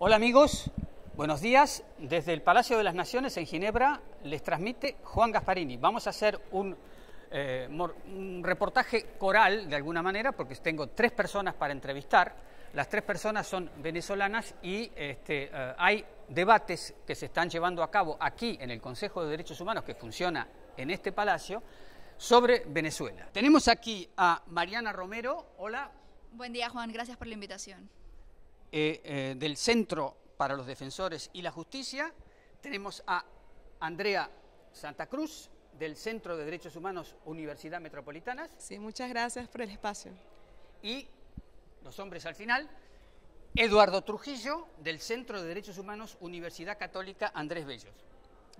Hola amigos, buenos días. Desde el Palacio de las Naciones en Ginebra les transmite Juan Gasparini. Vamos a hacer un reportaje coral de alguna manera porque tengo tres personas para entrevistar. Las tres personas son venezolanas y hay debates que se están llevando a cabo aquí en el Consejo de Derechos Humanos que funciona en este palacio sobre Venezuela. Tenemos aquí a Mariana Romero. Hola. Buen día Juan, gracias por la invitación. Del Centro para los Defensores y la Justicia, tenemos a Andrea Santa Cruz, del Centro de Derechos Humanos Universidad Metropolitana. Sí, muchas gracias por el espacio. Y los hombres al final, Eduardo Trujillo, del Centro de Derechos Humanos Universidad Católica Andrés Bello.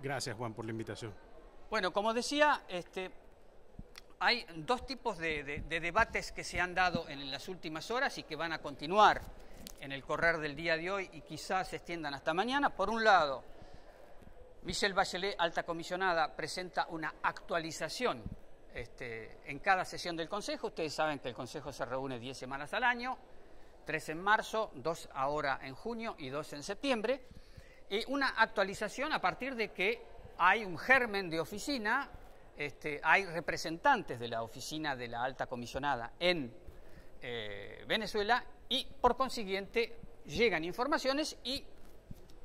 Gracias, Juan, por la invitación. Bueno, como decía, hay dos tipos de debates que se han dado en las últimas horas y que van a continuar en el correr del día de hoy y quizás se extiendan hasta mañana. Por un lado, Michelle Bachelet, alta comisionada, presenta una actualización en cada sesión del Consejo. Ustedes saben que el Consejo se reúne 10 semanas al año, 3 en marzo, 2 ahora en junio y 2 en septiembre. Y una actualización a partir de que hay un germen de oficina, hay representantes de la oficina de la alta comisionada en Venezuela. Y por consiguiente llegan informaciones y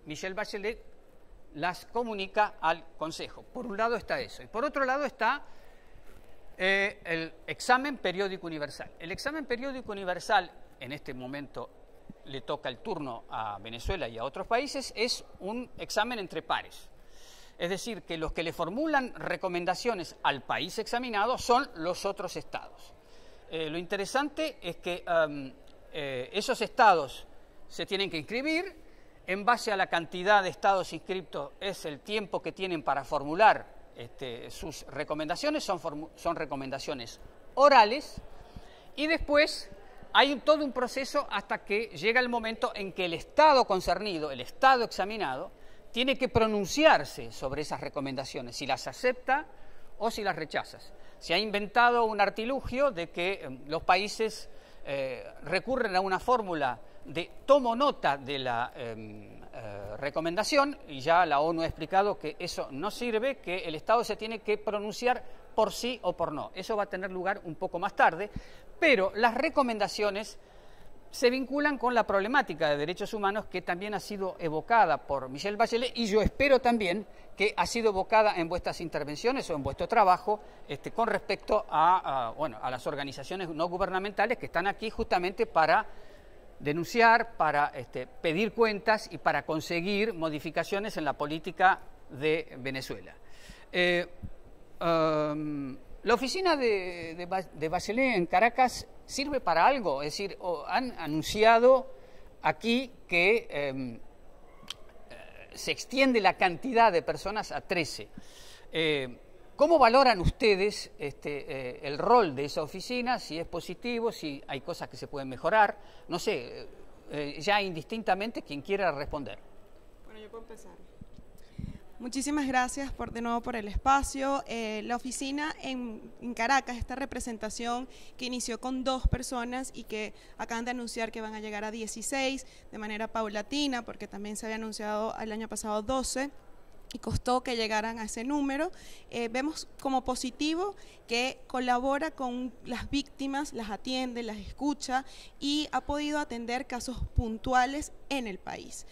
Michelle Bachelet las comunica al Consejo. Por un lado está eso. Y por otro lado está el examen periódico universal. El examen periódico universal, en este momento le toca el turno a Venezuela y a otros países, es un examen entre pares. Es decir, que los que le formulan recomendaciones al país examinado son los otros estados. Lo interesante es que esos estados se tienen que inscribir, en base a la cantidad de estados inscriptos es el tiempo que tienen para formular sus recomendaciones, son recomendaciones orales, y después hay todo un proceso hasta que llega el momento en que el estado concernido, el estado examinado, tiene que pronunciarse sobre esas recomendaciones, si las acepta o si las rechaza. Se ha inventado un artilugio de que los países recurren a una fórmula de tomo nota de la recomendación, y ya la ONU ha explicado que eso no sirve, que el Estado se tiene que pronunciar por sí o por no. Eso va a tener lugar un poco más tarde, pero las recomendaciones se vinculan con la problemática de derechos humanos que también ha sido evocada por Michelle Bachelet, y yo espero también que ha sido evocada en vuestras intervenciones o en vuestro trabajo con respecto a las organizaciones no gubernamentales que están aquí justamente para denunciar, para pedir cuentas y para conseguir modificaciones en la política de Venezuela. La oficina de Bachelet en Caracas sirve para algo, es decir, han anunciado aquí que se extiende la cantidad de personas a 13. ¿Cómo valoran ustedes el rol de esa oficina? Si es positivo, si hay cosas que se pueden mejorar, no sé, ya indistintamente quien quiera responder. Bueno, yo puedo empezar. Muchísimas gracias de nuevo por el espacio. La oficina en Caracas, esta representación que inició con 2 personas y que acaban de anunciar que van a llegar a 16 de manera paulatina, porque también se había anunciado el año pasado 12 y costó que llegaran a ese número. Vemos como positivo que colabora con las víctimas, las atiende, las escucha y ha podido atender casos puntuales en el país.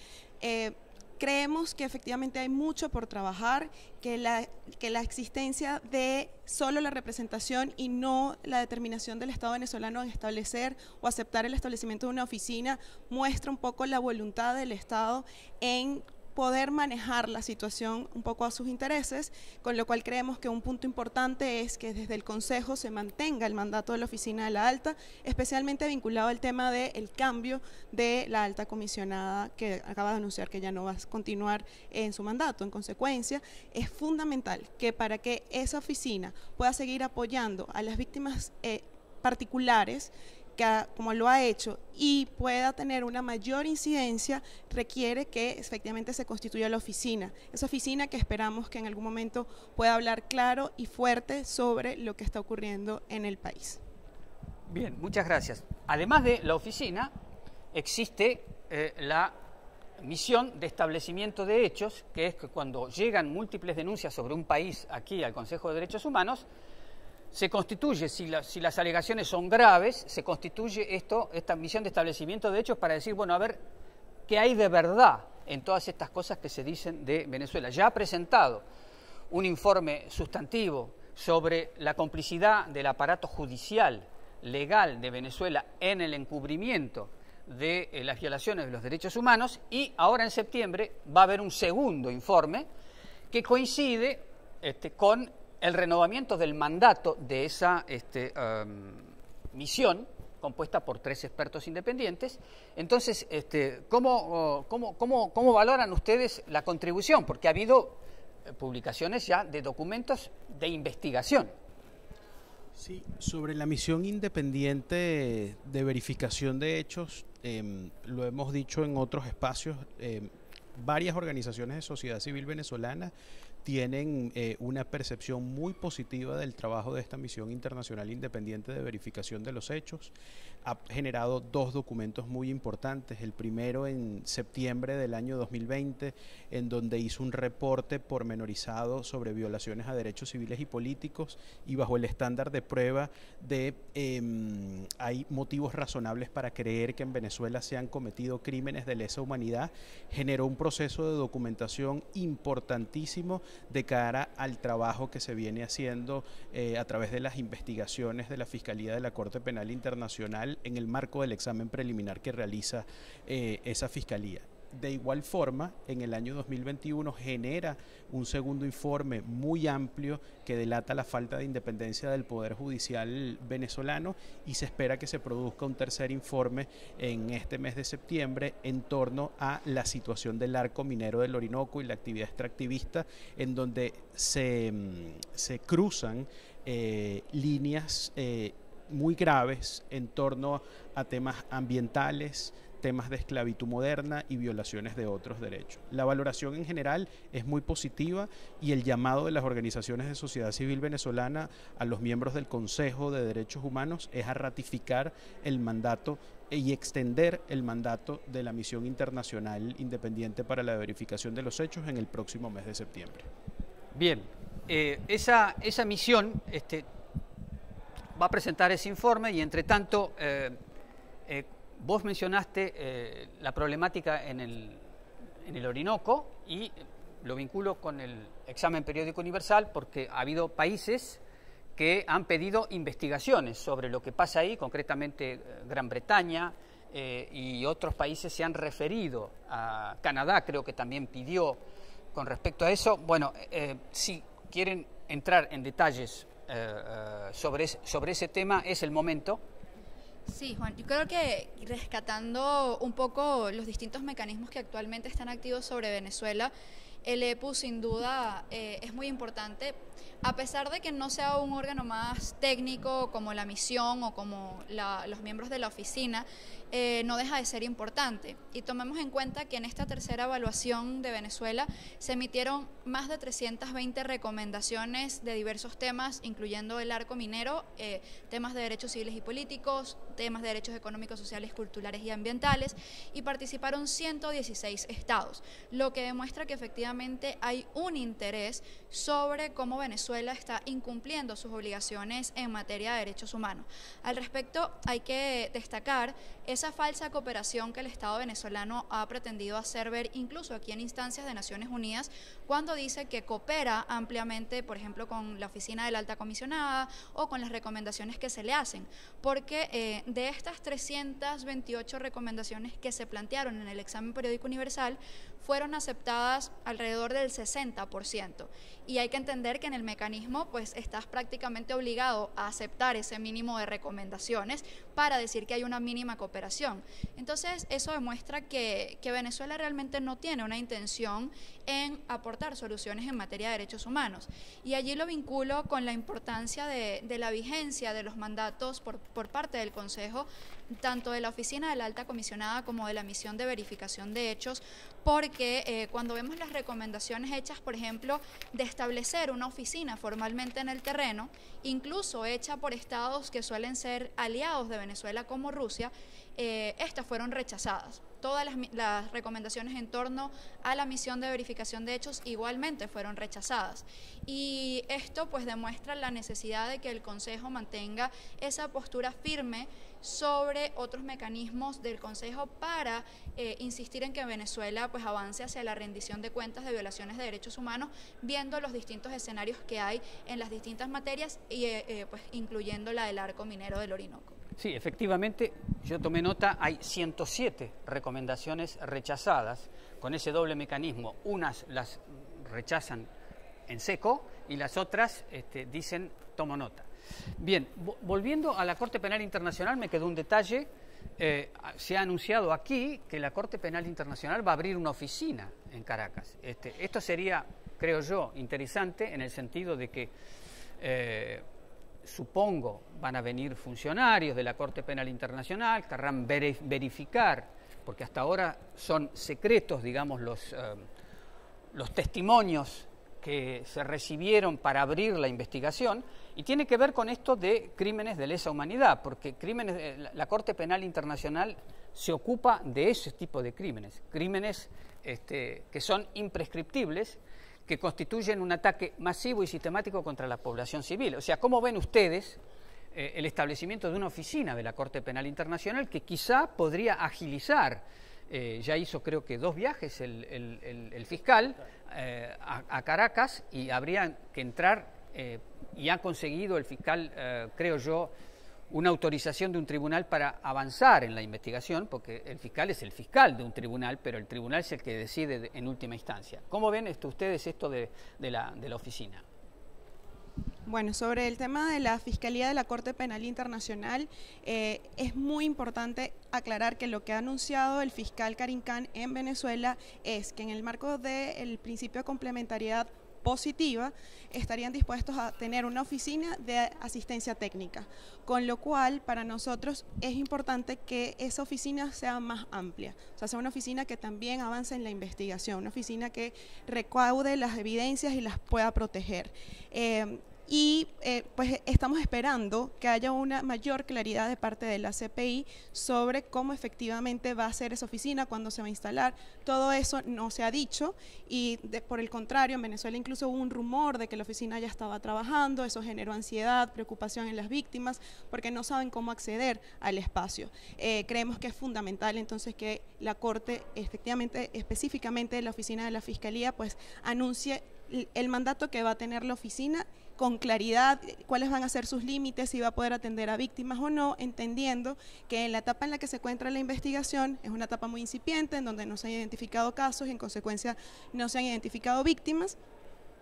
Creemos que efectivamente hay mucho por trabajar, que la existencia de solo la representación y no la determinación del Estado venezolano en establecer o aceptar el establecimiento de una oficina muestra un poco la voluntad del Estado en poder manejar la situación un poco a sus intereses, con lo cual creemos que un punto importante es que desde el Consejo se mantenga el mandato de la Oficina de la Alta, especialmente vinculado al tema del cambio de la alta comisionada que acaba de anunciar que ya no va a continuar en su mandato. En consecuencia, es fundamental que para que esa oficina pueda seguir apoyando a las víctimas particulares, como lo ha hecho, y pueda tener una mayor incidencia, requiere que efectivamente se constituya la oficina. Esa oficina que esperamos que en algún momento pueda hablar claro y fuerte sobre lo que está ocurriendo en el país. Bien, muchas gracias. Además de la oficina, existe la misión de establecimiento de hechos, que es que cuando llegan múltiples denuncias sobre un país aquí al Consejo de Derechos Humanos, se constituye, si las alegaciones son graves, se constituye esta misión de establecimiento de hechos para decir, bueno, a ver, ¿qué hay de verdad en todas estas cosas que se dicen de Venezuela? Ya ha presentado un informe sustantivo sobre la complicidad del aparato judicial legal de Venezuela en el encubrimiento de las violaciones de los derechos humanos, y ahora en septiembre va a haber un segundo informe que coincide con el renovamiento del mandato de esa misión compuesta por 3 expertos independientes. Entonces, ¿cómo valoran ustedes la contribución? Porque ha habido publicaciones ya de documentos de investigación. Sí, sobre la misión independiente de verificación de hechos, lo hemos dicho en otros espacios, varias organizaciones de sociedad civil venezolana tienen una percepción muy positiva del trabajo de esta misión internacional independiente de verificación de los hechos. Ha generado 2 documentos muy importantes, el primero en septiembre del año 2020, en donde hizo un reporte pormenorizado sobre violaciones a derechos civiles y políticos, y bajo el estándar de prueba de hay motivos razonables para creer que en Venezuela se han cometido crímenes de lesa humanidad, generó un proceso de documentación importantísimo de cara al trabajo que se viene haciendo a través de las investigaciones de la Fiscalía de la Corte Penal Internacional en el marco del examen preliminar que realiza esa Fiscalía. De igual forma, en el año 2021 genera un segundo informe muy amplio que delata la falta de independencia del Poder Judicial venezolano, y se espera que se produzca un tercer informe en este mes de septiembre en torno a la situación del Arco Minero del Orinoco y la actividad extractivista, en donde se cruzan líneas muy graves en torno a temas ambientales, temas de esclavitud moderna y violaciones de otros derechos. La valoración en general es muy positiva, y el llamado de las organizaciones de sociedad civil venezolana a los miembros del Consejo de Derechos Humanos es a ratificar el mandato y extender el mandato de la Misión Internacional Independiente para la Verificación de los Hechos en el próximo mes de septiembre. Bien, esa misión va a presentar ese informe, y entre tanto vos mencionaste la problemática en el Orinoco, y lo vinculo con el examen periódico universal, porque ha habido países que han pedido investigaciones sobre lo que pasa ahí, concretamente Gran Bretaña y otros países se han referido a Canadá, creo que también pidió con respecto a eso. Bueno, si quieren entrar en detalles sobre ese tema, es el momento. Sí, Juan, yo creo que rescatando un poco los distintos mecanismos que actualmente están activos sobre Venezuela, el EPU sin duda es muy importante, a pesar de que no sea un órgano más técnico como la misión o como los miembros de la oficina, no deja de ser importante. Y tomemos en cuenta que en esta tercera evaluación de Venezuela se emitieron más de 320 recomendaciones de diversos temas, incluyendo el arco minero, temas de derechos civiles y políticos, temas de derechos económicos, sociales, culturales y ambientales, y participaron 116 estados, lo que demuestra que efectivamente hay un interés sobre cómo Venezuela está incumpliendo sus obligaciones en materia de derechos humanos. Al respecto, hay que destacar esa falsa cooperación que el Estado venezolano ha pretendido hacer ver incluso aquí en instancias de Naciones Unidas, cuando dice que coopera ampliamente, por ejemplo, con la oficina de la alta comisionada o con las recomendaciones que se le hacen, porque de estas 328 recomendaciones que se plantearon en el examen periódico universal, fueron aceptadas alrededor del 60%, y hay que entender que en el mecanismo pues estás prácticamente obligado a aceptar ese mínimo de recomendaciones para decir que hay una mínima cooperación. Entonces eso demuestra que Venezuela realmente no tiene una intención en aportar soluciones en materia de derechos humanos, y allí lo vinculo con la importancia de la vigencia de los mandatos por parte del Consejo, tanto de la oficina de la alta comisionada como de la misión de verificación de hechos, porque cuando vemos las recomendaciones hechas, por ejemplo, de establecer una oficina formalmente en el terreno, incluso hecha por estados que suelen ser aliados de Venezuela como Rusia, estas fueron rechazadas. Todas las recomendaciones en torno a la misión de verificación de hechos igualmente fueron rechazadas. Y esto pues demuestra la necesidad de que el Consejo mantenga esa postura firme sobre otros mecanismos del Consejo para insistir en que Venezuela pues avance hacia la rendición de cuentas de violaciones de derechos humanos, viendo los distintos escenarios que hay en las distintas materias, y, pues, incluyendo la del Arco Minero del Orinoco. Sí, efectivamente, yo tomé nota, hay 107 recomendaciones rechazadas con ese doble mecanismo. Unas las rechazan en seco y las otras dicen, tomo nota. Bien, volviendo a la Corte Penal Internacional, me quedó un detalle. Se ha anunciado aquí que la Corte Penal Internacional va a abrir una oficina en Caracas. Esto sería, creo yo, interesante en el sentido de que... supongo van a venir funcionarios de la Corte Penal Internacional, querrán verificar, porque hasta ahora son secretos, digamos, los testimonios que se recibieron para abrir la investigación, y tiene que ver con esto de crímenes de lesa humanidad, porque la Corte Penal Internacional se ocupa de ese tipo de crímenes, que son imprescriptibles, que constituyen un ataque masivo y sistemático contra la población civil. O sea, ¿cómo ven ustedes el establecimiento de una oficina de la Corte Penal Internacional que quizá podría agilizar? Ya hizo creo que 2 viajes el fiscal a Caracas, y habría que entrar, y ha conseguido el fiscal, creo yo, una autorización de un tribunal para avanzar en la investigación, porque el fiscal es el fiscal de un tribunal, pero el tribunal es el que decide en última instancia. ¿Cómo ven ustedes esto de la oficina? Bueno, sobre el tema de la Fiscalía de la Corte Penal Internacional, es muy importante aclarar que lo que ha anunciado el fiscal Karim Khan en Venezuela es que en el marco del principio de complementariedad positiva, estarían dispuestos a tener una oficina de asistencia técnica, con lo cual para nosotros es importante que esa oficina sea más amplia, o sea, una oficina que también avance en la investigación, una oficina que recaude las evidencias y las pueda proteger. Pues estamos esperando que haya una mayor claridad de parte de la CPI sobre cómo efectivamente va a ser esa oficina, cuándo se va a instalar. Todo eso no se ha dicho, y por el contrario, en Venezuela incluso hubo un rumor de que la oficina ya estaba trabajando. Eso generó ansiedad, preocupación en las víctimas, porque no saben cómo acceder al espacio. Creemos que es fundamental entonces que la Corte, efectivamente, específicamente la oficina de la Fiscalía, pues anuncie el mandato que va a tener la oficina con claridad, cuáles van a ser sus límites, si va a poder atender a víctimas o no, entendiendo que en la etapa en la que se encuentra la investigación es una etapa muy incipiente, en donde no se han identificado casos y en consecuencia no se han identificado víctimas,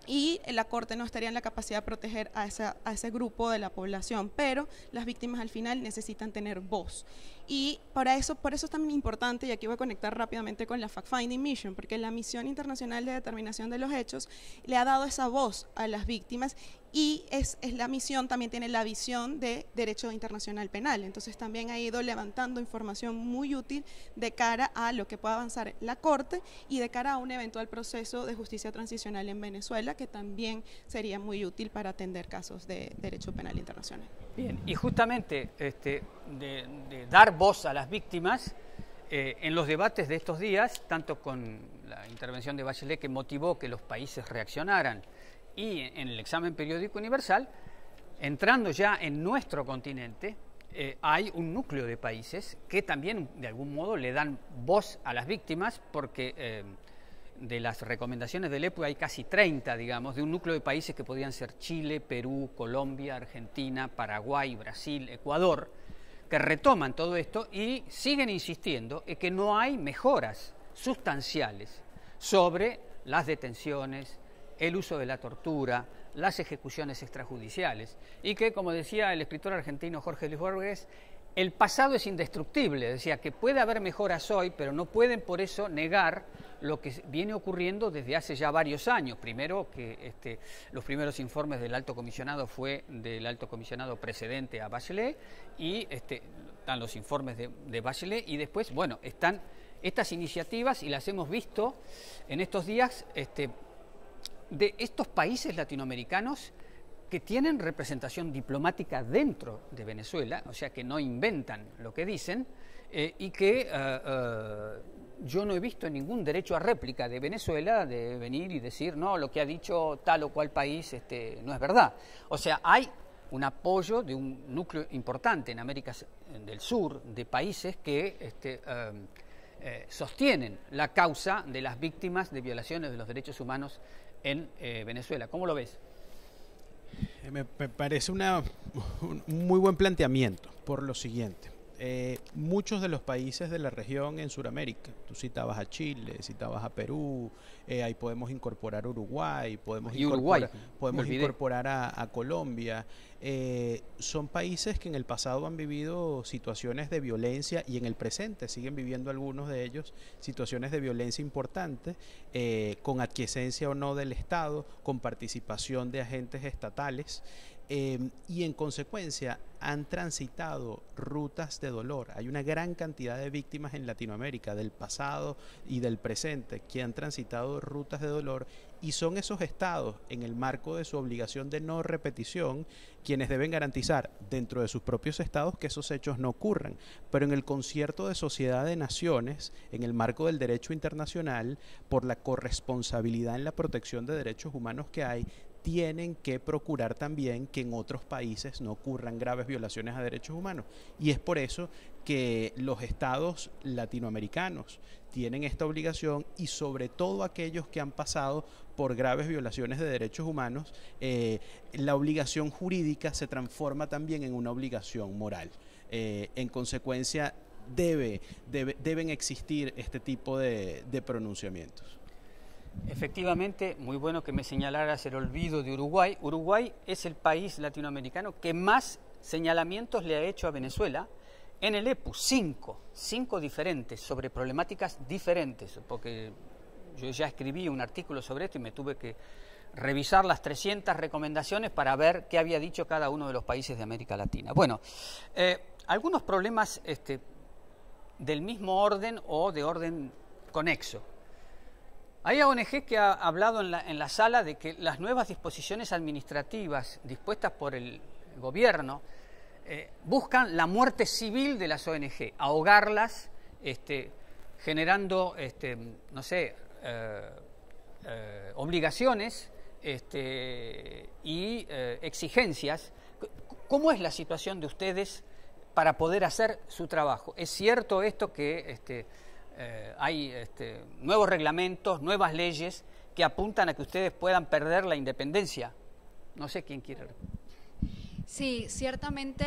y la Corte no estaría en la capacidad de proteger a ese grupo de la población, pero las víctimas al final necesitan tener voz. Y por eso es tan importante, y aquí voy a conectar rápidamente con la Fact-Finding Mission, porque la Misión Internacional de Determinación de los Hechos le ha dado esa voz a las víctimas, y es la misión, también tiene la visión de Derecho Internacional Penal, entonces también ha ido levantando información muy útil de cara a lo que pueda avanzar la Corte y de cara a un eventual proceso de justicia transicional en Venezuela, que también sería muy útil para atender casos de Derecho Penal Internacional. Bien, y justamente de dar voz a las víctimas, en los debates de estos días, tanto con la intervención de Bachelet, que motivó que los países reaccionaran, y en el examen periódico universal, entrando ya en nuestro continente, hay un núcleo de países que también de algún modo le dan voz a las víctimas, porque de las recomendaciones del EPU hay casi 30, digamos, de un núcleo de países que podían ser Chile, Perú, Colombia, Argentina, Paraguay, Brasil, Ecuador, que retoman todo esto y siguen insistiendo en que no hay mejoras sustanciales sobre las detenciones, el uso de la tortura, las ejecuciones extrajudiciales, y que, como decía el escritor argentino Jorge Luis Borges, el pasado es indestructible. Decía que puede haber mejoras hoy, pero no pueden por eso negar lo que viene ocurriendo desde hace ya varios años. Primero, que los primeros informes del alto comisionado fue del alto comisionado precedente a Bachelet, y están los informes de Bachelet, y después, bueno, están estas iniciativas, y las hemos visto en estos días, de estos países latinoamericanos que tienen representación diplomática dentro de Venezuela, o sea que no inventan lo que dicen, y que yo no he visto ningún derecho a réplica de Venezuela de venir y decir, no, lo que ha dicho tal o cual país no es verdad. O sea, hay un apoyo de un núcleo importante en América del Sur, de países que sostienen la causa de las víctimas de violaciones de los derechos humanos en Venezuela. ¿Cómo lo ves? Me parece un muy buen planteamiento por lo siguiente. Muchos de los países de la región en Sudamérica, tú citabas a Chile, citabas a Perú, ahí podemos incorporar Uruguay, podemos incorporar a Colombia, son países que en el pasado han vivido situaciones de violencia y en el presente siguen viviendo algunos de ellos situaciones de violencia importantes, con aquiescencia o no del Estado, con participación de agentes estatales. Y en consecuencia han transitado rutas de dolor. Hay una gran cantidad de víctimas en Latinoamérica del pasado y del presente que han transitado rutas de dolor y son esos estados, en el marco de su obligación de no repetición, quienes deben garantizar dentro de sus propios estados que esos hechos no ocurran. Pero en el concierto de sociedad de naciones, en el marco del derecho internacional, por la corresponsabilidad en la protección de derechos humanos que hay, tienen que procurar también que en otros países no ocurran graves violaciones a derechos humanos. Y es por eso que los estados latinoamericanos tienen esta obligación y sobre todo aquellos que han pasado por graves violaciones de derechos humanos, la obligación jurídica se transforma también en una obligación moral. En consecuencia, deben existir este tipo de pronunciamientos. Efectivamente, muy bueno que me señalaras el olvido de Uruguay. Uruguay es el país latinoamericano que más señalamientos le ha hecho a Venezuela en el EPU, cinco diferentes, sobre problemáticas diferentes, porque yo ya escribí un artículo sobre esto y me tuve que revisar las 300 recomendaciones para ver qué había dicho cada uno de los países de América Latina. Bueno, algunos problemas del mismo orden o de orden conexo. Hay ONG que ha hablado en la sala de que las nuevas disposiciones administrativas dispuestas por el gobierno buscan la muerte civil de las ONG, ahogarlas, generando, no sé, obligaciones y exigencias. ¿Cómo es la situación de ustedes para poder hacer su trabajo? ¿Es cierto esto que... hay nuevos reglamentos, nuevas leyes que apuntan a que ustedes puedan perder la independencia? No sé quién quiere. Sí, ciertamente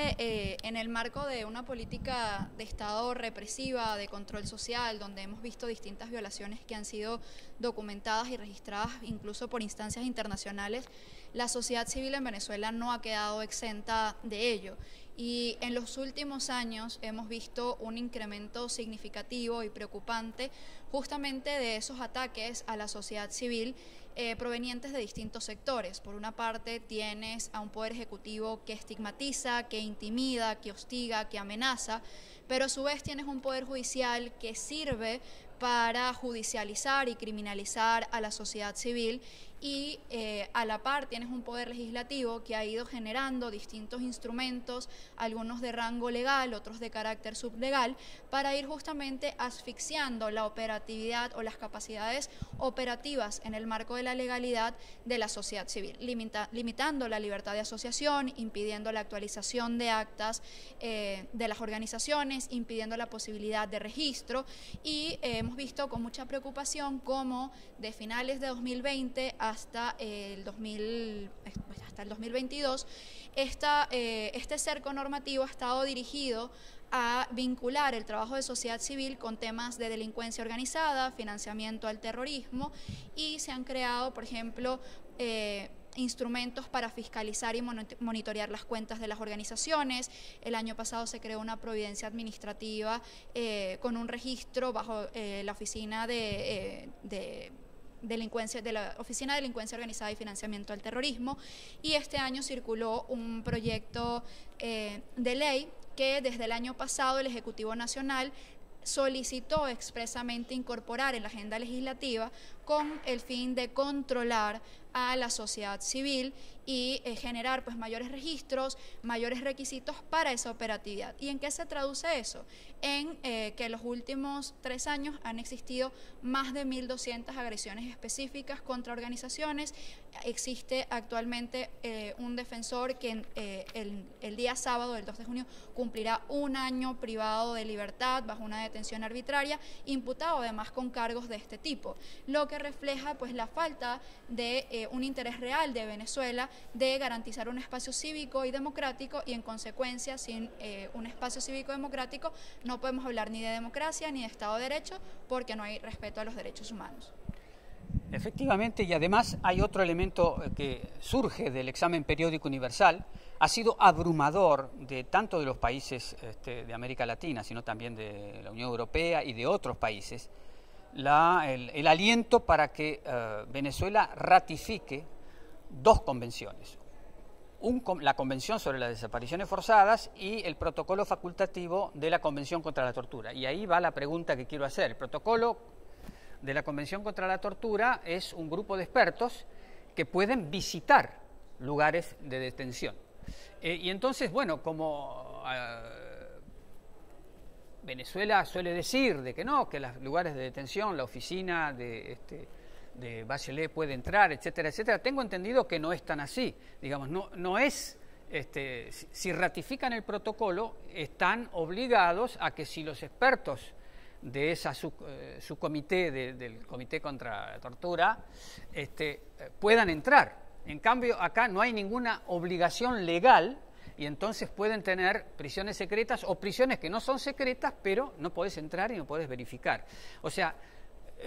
en el marco de una política de Estado represiva, de control social, donde hemos visto distintas violaciones que han sido documentadas y registradas incluso por instancias internacionales, la sociedad civil en Venezuela no ha quedado exenta de ello. Y en los últimos años hemos visto un incremento significativo y preocupante justamente de esos ataques a la sociedad civil provenientes de distintos sectores. Por una parte tienes a un poder ejecutivo que estigmatiza, que intimida, que hostiga, que amenaza, pero a su vez tienes un poder judicial que sirve para judicializar y criminalizar a la sociedad civil y a la par tienes un poder legislativo que ha ido generando distintos instrumentos, algunos de rango legal, otros de carácter sublegal, para ir justamente asfixiando la operatividad o las capacidades operativas en el marco de la legalidad de la sociedad civil, limitando la libertad de asociación, impidiendo la actualización de actas de las organizaciones, impidiendo la posibilidad de registro y hemos visto con mucha preocupación cómo de finales de 2020 hasta el 2022, este cerco normativo ha estado dirigido a vincular el trabajo de sociedad civil con temas de delincuencia organizada, financiamiento al terrorismo y se han creado, por ejemplo, instrumentos para fiscalizar y monitorear las cuentas de las organizaciones. El año pasado se creó una providencia administrativa con un registro bajo la oficina de la Oficina de Delincuencia Organizada y Financiamiento al Terrorismo y este año circuló un proyecto de ley que desde el año pasado el Ejecutivo Nacional solicitó expresamente incorporar en la agenda legislativa con el fin de controlar a la sociedad civil y generar pues mayores registros, mayores requisitos para esa operatividad. ¿Y en qué se traduce eso? En que en los últimos 3 años han existido más de 1.200 agresiones específicas contra organizaciones. Existe actualmente un defensor que el día sábado, el 2 de junio, cumplirá 1 año privado de libertad bajo una detención arbitraria, imputado además con cargos de este tipo, lo que refleja pues la falta de un interés real de Venezuela de garantizar un espacio cívico y democrático, y en consecuencia sin un espacio cívico democrático no podemos hablar ni de democracia ni de Estado de Derecho, porque no hay respeto a los derechos humanos. Efectivamente, y además hay otro elemento que surge del examen periódico universal. Ha sido abrumador de tanto de los países de América Latina, sino también de la Unión Europea y de otros países, el aliento para que Venezuela ratifique 2 convenciones. La Convención sobre las Desapariciones Forzadas y el protocolo facultativo de la Convención contra la Tortura. Y ahí va la pregunta que quiero hacer. El protocolo de la Convención contra la Tortura es un grupo de expertos que pueden visitar lugares de detención. Y entonces, bueno, como Venezuela suele decir de que no, que los lugares de detención, la oficina de Bachelet puede entrar, etcétera, etcétera, tengo entendido que no es tan así. Digamos, no es, si ratifican el protocolo, están obligados a que si los expertos de esa subcomité, del Comité contra la Tortura, puedan entrar. En cambio, acá no hay ninguna obligación legal y entonces pueden tener prisiones secretas o prisiones que no son secretas, pero no podés entrar y no podés verificar. O sea,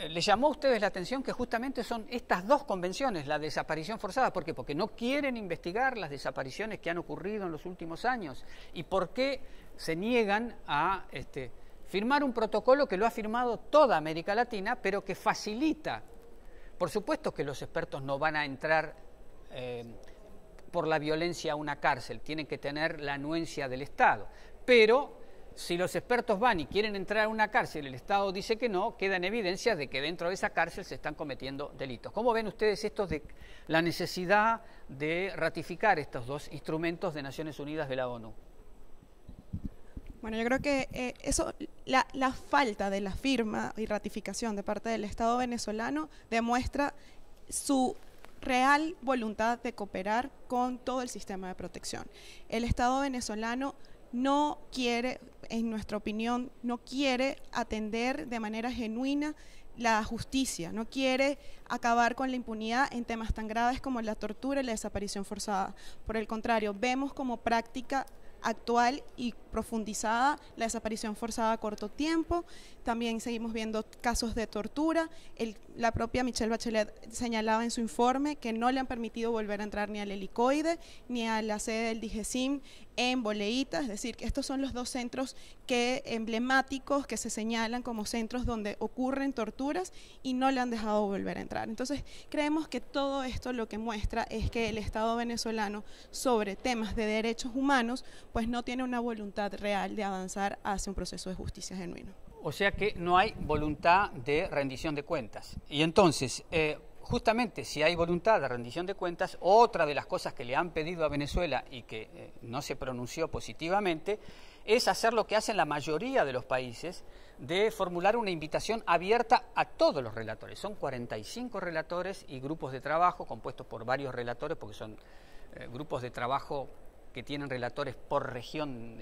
les llamó a ustedes la atención que justamente son estas 2 convenciones, la desaparición forzada. ¿Por qué? Porque no quieren investigar las desapariciones que han ocurrido en los últimos años. ¿Y por qué se niegan a firmar un protocolo que lo ha firmado toda América Latina, pero que facilita? Por supuesto que los expertos no van a entrar por la violencia a una cárcel, tienen que tener la anuencia del Estado, pero si los expertos van y quieren entrar a una cárcel, el Estado dice que no, quedan evidencias de que dentro de esa cárcel se están cometiendo delitos. ¿Cómo ven ustedes esto de la necesidad de ratificar estos 2 instrumentos de Naciones Unidas de la ONU? Bueno, yo creo que la falta de la firma y ratificación de parte del Estado venezolano demuestra su real voluntad de cooperar con todo el sistema de protección. El Estado venezolano no quiere, en nuestra opinión, no quiere atender de manera genuina la justicia, no quiere acabar con la impunidad en temas tan graves como la tortura y la desaparición forzada. Por el contrario, vemos como práctica actual y profundizada la desaparición forzada a corto tiempo, también seguimos viendo casos de tortura. La propia Michelle Bachelet señalaba en su informe que no le han permitido volver a entrar ni al Helicoide ni a la sede del Digesim en Boleíta, es decir, que estos son los 2 centros emblemáticos que se señalan como centros donde ocurren torturas y no le han dejado volver a entrar. Entonces creemos que todo esto lo que muestra es que el Estado venezolano sobre temas de derechos humanos pues no tiene una voluntad real de avanzar hacia un proceso de justicia genuino. O sea que no hay voluntad de rendición de cuentas. Y entonces, justamente si hay voluntad de rendición de cuentas, otra de las cosas que le han pedido a Venezuela y que no se pronunció positivamente, es hacer lo que hacen la mayoría de los países, de formular una invitación abierta a todos los relatores. Son 45 relatores y grupos de trabajo compuestos por varios relatores, porque son grupos de trabajo que tienen relatores por región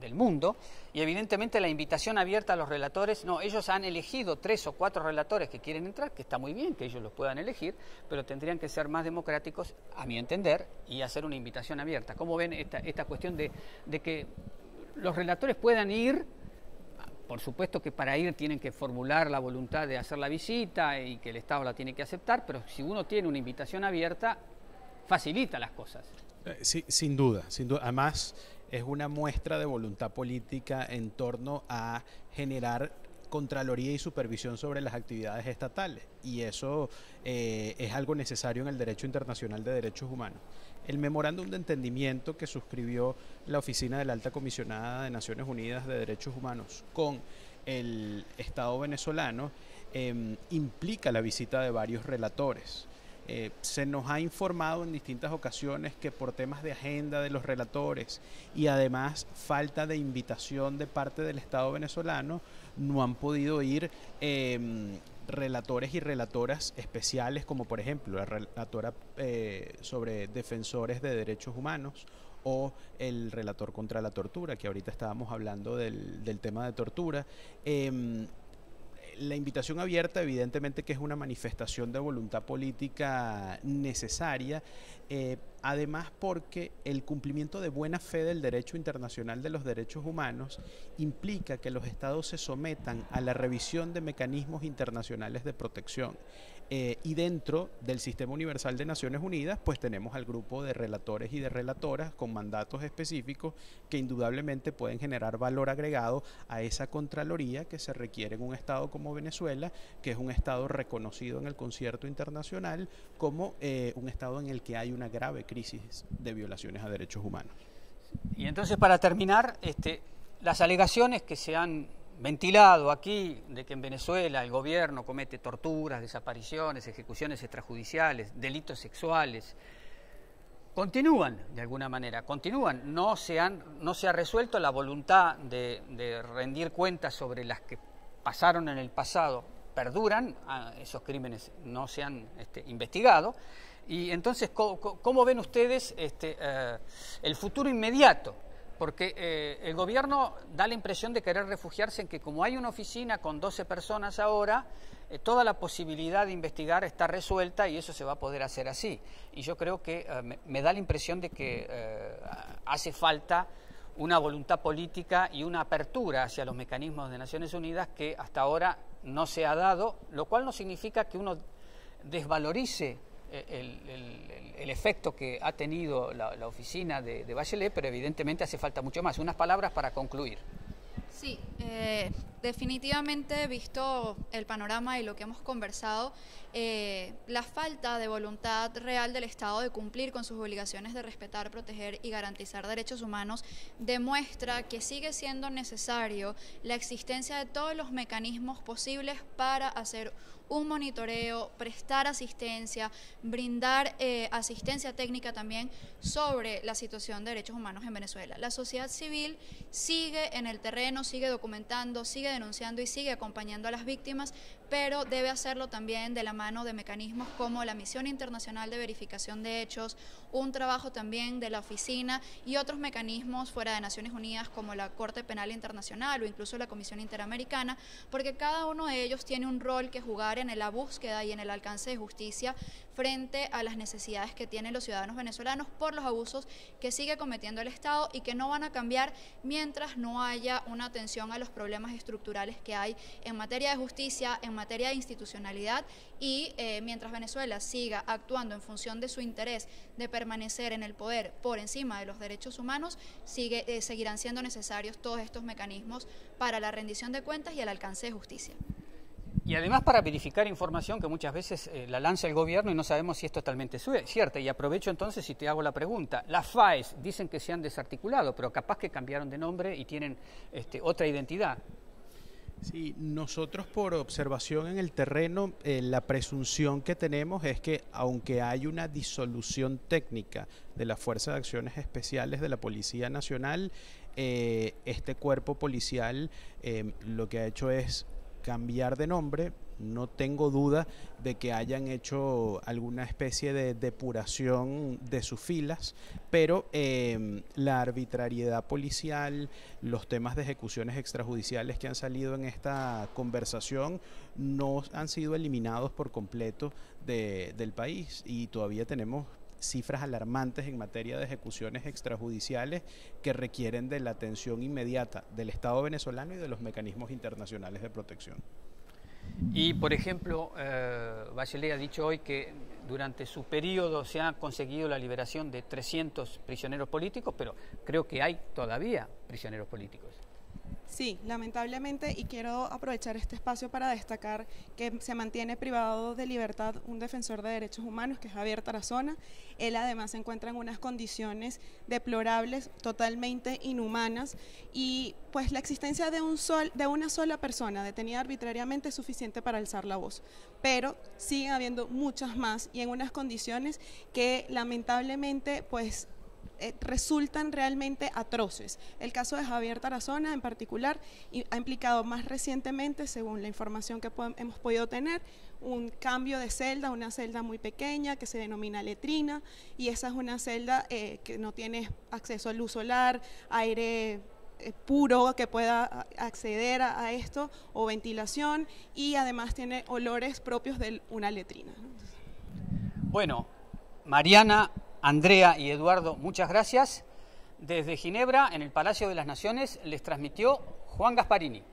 del mundo, y evidentemente la invitación abierta a los relatores, no, ellos han elegido 3 o 4 relatores que quieren entrar, que está muy bien que ellos los puedan elegir, pero tendrían que ser más democráticos, a mi entender, y hacer una invitación abierta. ¿Cómo ven esta cuestión de que los relatores puedan ir? Por supuesto que para ir tienen que formular la voluntad de hacer la visita y que el Estado la tiene que aceptar, pero si uno tiene una invitación abierta, facilita las cosas. Sí, sin duda, sin duda. Además, es una muestra de voluntad política en torno a generar contraloría y supervisión sobre las actividades estatales, y eso es algo necesario en el derecho internacional de derechos humanos. El memorándum de entendimiento que suscribió la Oficina de la Alta Comisionada de Naciones Unidas de Derechos Humanos con el Estado venezolano implica la visita de varios relatores. Se nos ha informado en distintas ocasiones que por temas de agenda de los relatores y además falta de invitación de parte del Estado venezolano, no han podido ir relatores y relatoras especiales, como por ejemplo la relatora sobre defensores de derechos humanos o el relator contra la tortura, que ahorita estábamos hablando del tema de tortura. La invitación abierta, evidentemente, que es una manifestación de voluntad política necesaria, además porque el cumplimiento de buena fe del derecho internacional de los derechos humanos implica que los estados se sometan a la revisión de mecanismos internacionales de protección. Y dentro del Sistema Universal de Naciones Unidas, pues tenemos al grupo de relatores y de relatoras con mandatos específicos que indudablemente pueden generar valor agregado a esa contraloría que se requiere en un estado como Venezuela, que es un estado reconocido en el concierto internacional como un estado en el que hay una grave crisis de violaciones a derechos humanos. Y entonces, para terminar, las alegaciones que se han ventilado aquí de que en Venezuela el gobierno comete torturas, desapariciones, ejecuciones extrajudiciales, delitos sexuales, continúan de alguna manera, continúan, no se ha resuelto la voluntad de rendir cuentas sobre las que pasaron en el pasado, perduran, esos crímenes no se han investigado, y entonces, ¿cómo ven ustedes el futuro inmediato? Porque el gobierno da la impresión de querer refugiarse en que como hay una oficina con 12 personas ahora, toda la posibilidad de investigar está resuelta y eso se va a poder hacer así. Y yo creo que me da la impresión de que hace falta una voluntad política y una apertura hacia los mecanismos de Naciones Unidas que hasta ahora no se ha dado, lo cual no significa que uno desvalorice el efecto que ha tenido la oficina de Bachelet, pero evidentemente hace falta mucho más. Unas palabras para concluir. Sí, definitivamente, visto el panorama y lo que hemos conversado, la falta de voluntad real del Estado de cumplir con sus obligaciones de respetar, proteger y garantizar derechos humanos demuestra que sigue siendo necesario la existencia de todos los mecanismos posibles para hacer un monitoreo, prestar asistencia, brindar asistencia técnica también sobre la situación de derechos humanos en Venezuela. La sociedad civil sigue en el terreno, sigue documentando, sigue denunciando y sigue acompañando a las víctimas, pero debe hacerlo también de la mano de mecanismos como la Misión Internacional de Verificación de Hechos, un trabajo también de la oficina y otros mecanismos fuera de Naciones Unidas como la Corte Penal Internacional o incluso la Comisión Interamericana, porque cada uno de ellos tiene un rol que jugar en la búsqueda y en el alcance de justicia frente a las necesidades que tienen los ciudadanos venezolanos por los abusos que sigue cometiendo el Estado y que no van a cambiar mientras no haya una atención a los problemas estructurales que hay en materia de justicia, en materia de institucionalidad y mientras Venezuela siga actuando en función de su interés de permanecer en el poder por encima de los derechos humanos, seguirán siendo necesarios todos estos mecanismos para la rendición de cuentas y el alcance de justicia. Y además para verificar información que muchas veces la lanza el gobierno y no sabemos si es totalmente cierta. Y aprovecho entonces y te hago la pregunta. Las FAES dicen que se han desarticulado, pero capaz que cambiaron de nombre y tienen otra identidad. Sí, nosotros por observación en el terreno, la presunción que tenemos es que aunque hay una disolución técnica de la Fuerza de Acciones Especiales de la Policía Nacional, este cuerpo policial lo que ha hecho es cambiar de nombre. No tengo duda de que hayan hecho alguna especie de depuración de sus filas, pero la arbitrariedad policial, los temas de ejecuciones extrajudiciales que han salido en esta conversación no han sido eliminados por completo del país y todavía tenemos cifras alarmantes en materia de ejecuciones extrajudiciales que requieren de la atención inmediata del Estado venezolano y de los mecanismos internacionales de protección. Y, por ejemplo, Bachelet ha dicho hoy que durante su periodo se ha conseguido la liberación de 300 prisioneros políticos, pero creo que hay todavía prisioneros políticos. Sí, lamentablemente, y quiero aprovechar este espacio para destacar que se mantiene privado de libertad un defensor de derechos humanos, que es Javier Tarazona. Él además se encuentra en unas condiciones deplorables, totalmente inhumanas, y pues la existencia de una sola persona detenida arbitrariamente es suficiente para alzar la voz. Pero siguen habiendo muchas más y en unas condiciones que lamentablemente pues resultan realmente atroces. El caso de Javier Tarazona en particular ha implicado más recientemente, según la información que hemos podido tener, un cambio de celda, una celda muy pequeña que se denomina letrina, y esa es una celda que no tiene acceso a luz solar, aire puro que pueda acceder a esto o ventilación, y además tiene olores propios de una letrina. Bueno, Mariana, Andrea y Eduardo, muchas gracias. Desde Ginebra, en el Palacio de las Naciones, les transmitió Juan Gasparini.